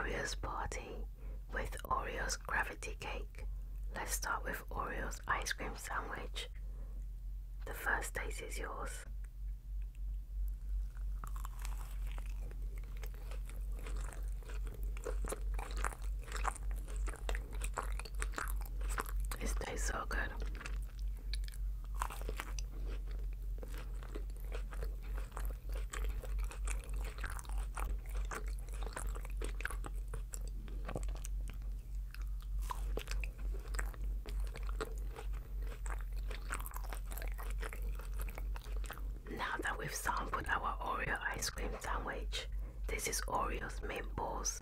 Oreo's party with Oreo's gravity cake. Let's start with Oreo's ice cream sandwich. The first taste is yours. This tastes so good. We've sampled our Oreo ice cream sandwich. This is Oreo's mint balls,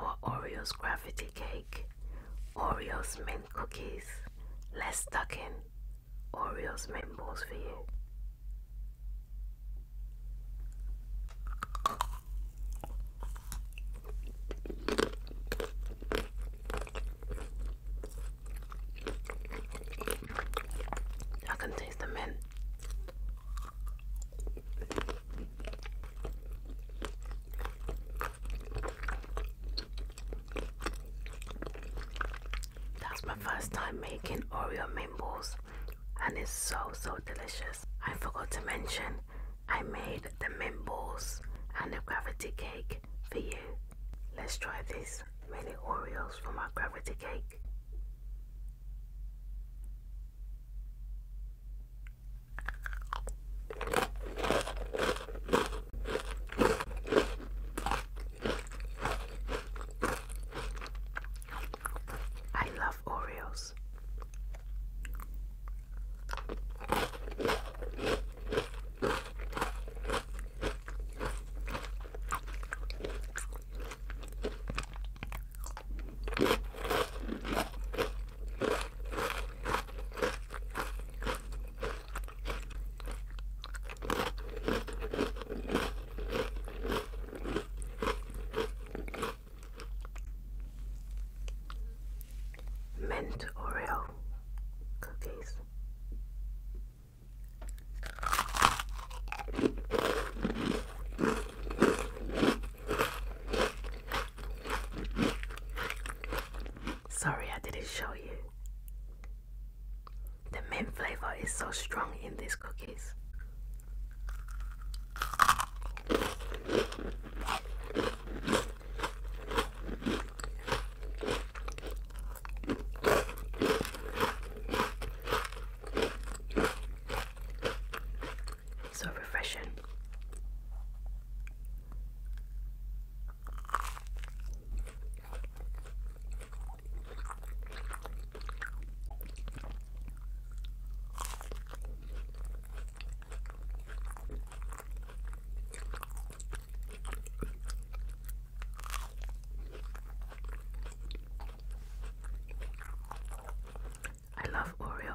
our Oreo's gravity cake, Oreo's mint cookies. Let's tuck in Oreo's mint balls for you. My first time making Oreo mint balls, and it's so delicious. I forgot to mention I made the mint balls and the gravity cake for you. Let's try these mini Oreos from our gravity cake. Mint Oreo cookies. Sorry, I didn't show you. The mint flavor is so strong in these cookies.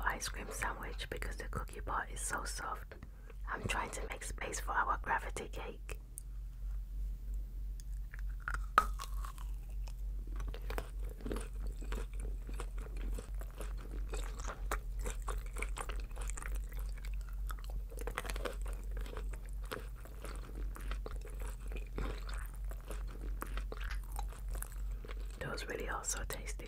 Ice cream sandwich because the cookie part is so soft. I'm trying to make space for our gravity cake. Those really are so tasty.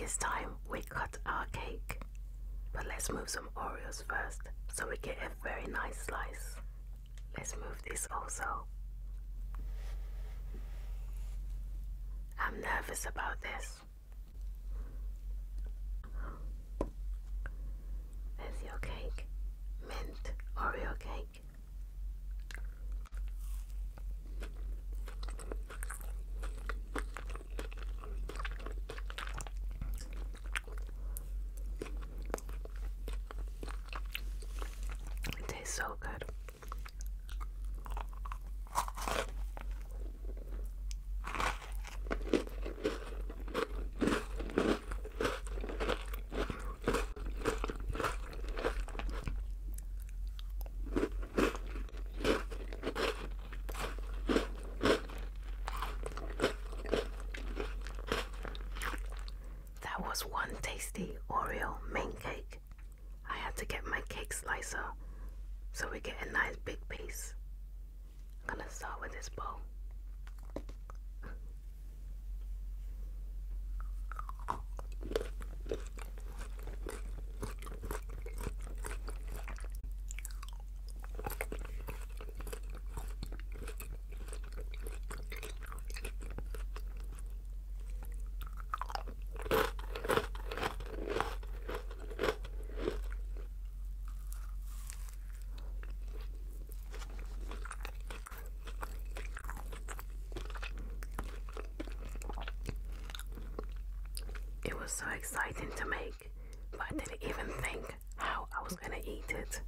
This time we cut our cake, but let's move some Oreos first so we get a very nice slice. Let's move this also. I'm nervous about this. There's your cake, mint Oreo cake. so good. That was one tasty Oreo main cake. I had to get my cake slicer so we get a nice big piece. I'm gonna start with this bowl. It was so exciting to make, but I didn't even think how I was gonna eat it.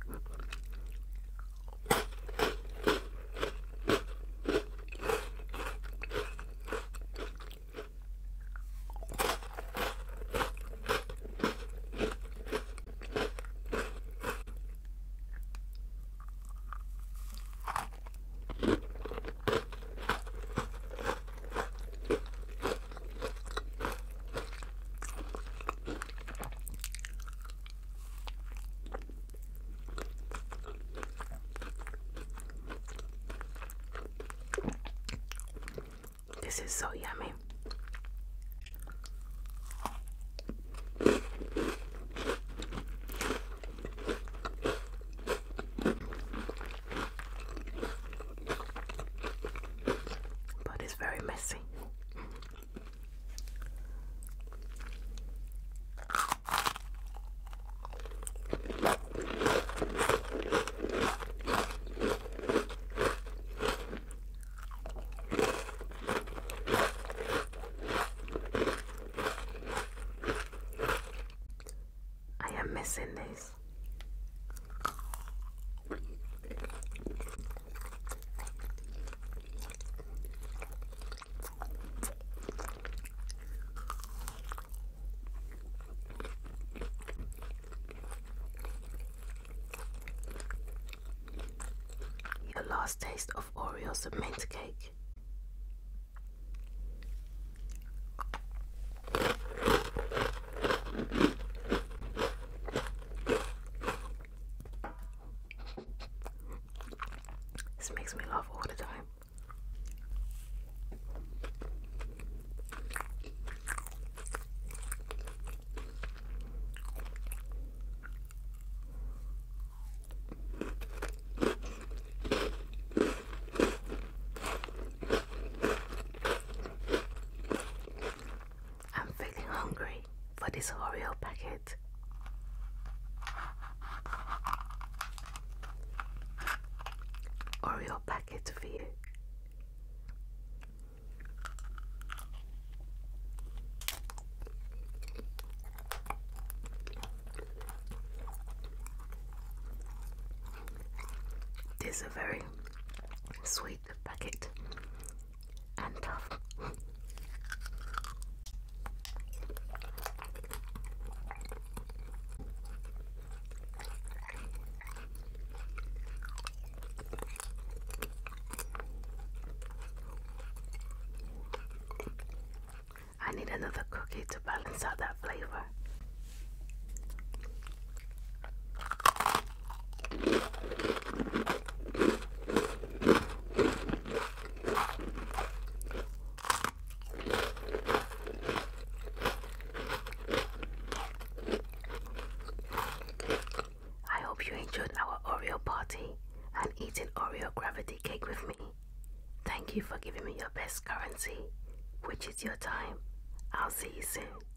This is so yummy. But it's very messy. In this. Your last taste of Oreo's mint cake. This makes me laugh all the time. I'm feeling hungry for this Oreo packet. Oreo packet for you. This is a very sweet packet and tough. I need another cookie to balance out that flavor. I hope you enjoyed our Oreo party and eating Oreo gravity cake with me. Thank you for giving me your best currency, which is your time. I'll see you soon.